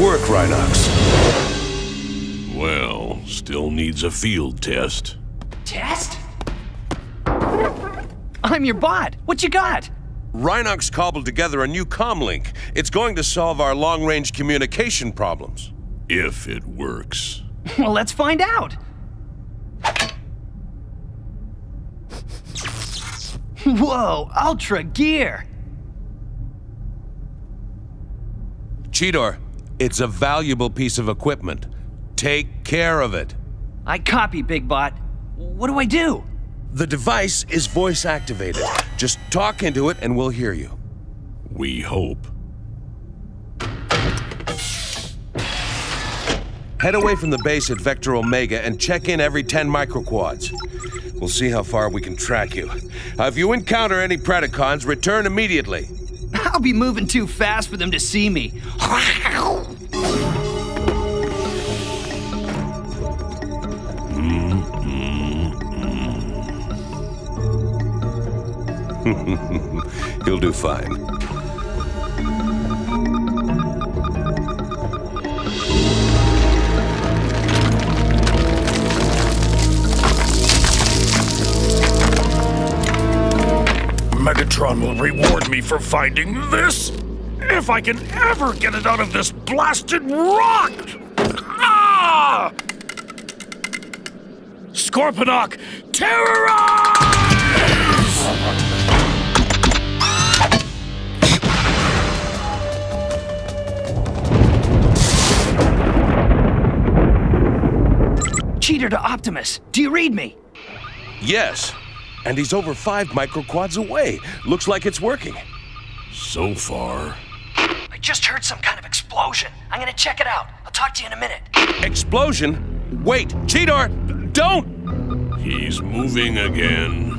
work, Rhinox. Well, still needs a field test. Test? I'm your bot. What you got? Rhinox cobbled together a new comlink. It's going to solve our long-range communication problems. If it works. Well, let's find out. Whoa, ultra gear! Cheetor, it's a valuable piece of equipment. Take care of it. I copy, Big Bot. What do I do? The device is voice activated. Just talk into it and we'll hear you. We hope. Head away from the base at Vector Omega and check in every 10 microquads. We'll see how far we can track you. If you encounter any Predacons, return immediately. I'll be moving too fast for them to see me. He'll do fine. Megatron will reward me for finding this, if I can ever get it out of this blasted rock! Ah! Scorponok, terrorize! Cheetor to Optimus, do you read me? Yes, and he's over 5 microquads away. Looks like it's working. So far. I just heard some kind of explosion. I'm gonna check it out. I'll talk to you in a minute. Explosion? Wait, Cheetor, don't! He's moving again.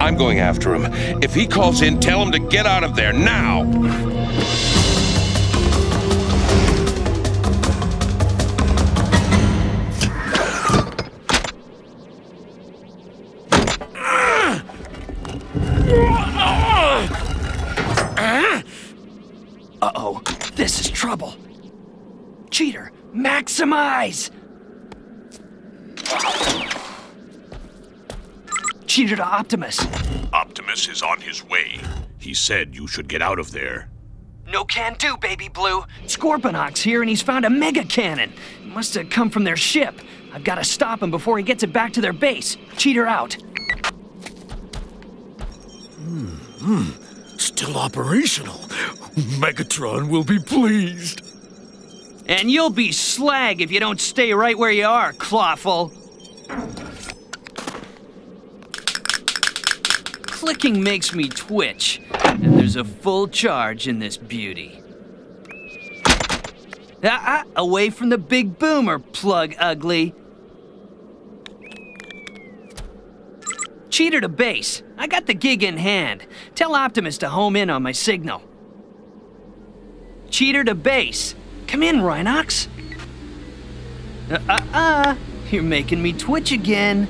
I'm going after him. If he calls in, tell him to get out of there now! Uh-oh, this is trouble. Cheetor, maximize! Cheetor to Optimus. Optimus is on his way. He said you should get out of there. No can do, Baby Blue. Scorponok's here and he's found a mega cannon. It must have come from their ship. I've got to stop him before he gets it back to their base. Cheetor out. Still operational. Megatron will be pleased. And you'll be slag if you don't stay right where you are, Clawful. Clicking makes me twitch, and there's a full charge in this beauty. Away from the big boomer, plug ugly. Cheetor to base. I got the gig in hand. Tell Optimus to home in on my signal. Cheetor to base. Come in, Rhinox. You're making me twitch again.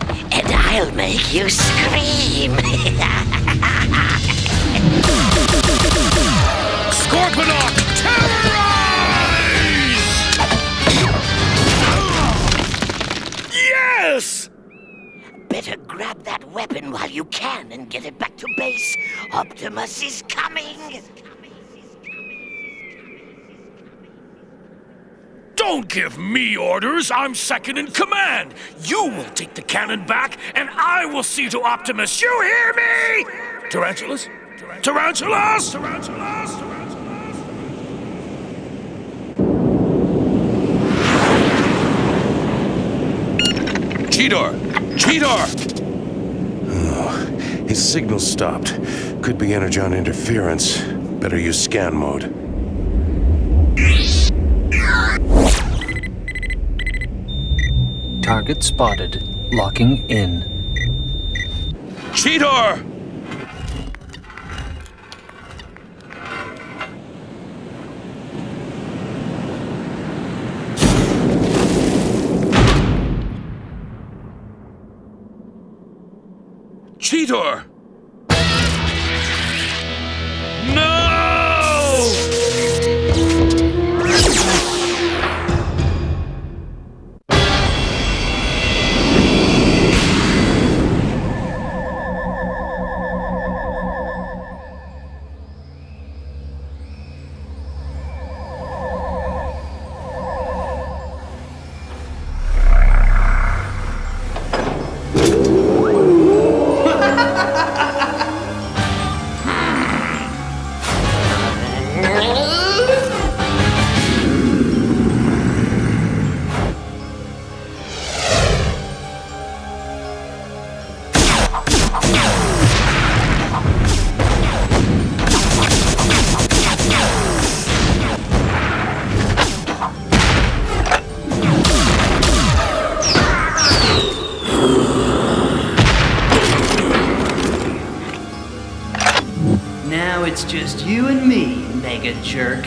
And I'll make you scream. Scorponok, terrorize! Yes! Better grab that weapon while you can and get it back to base. Optimus is coming. Don't give me orders! I'm second in command! You will take the cannon back, and I will see to Optimus! You hear me?! Tarantulas? Tarantulas?! Tarantulas? Cheetor! Cheetor! Oh, his signal stopped. Could be energon interference. Better use scan mode. Target spotted. Locking in. Cheetor! Cheetor! No! Now it's just you and me, mega jerk.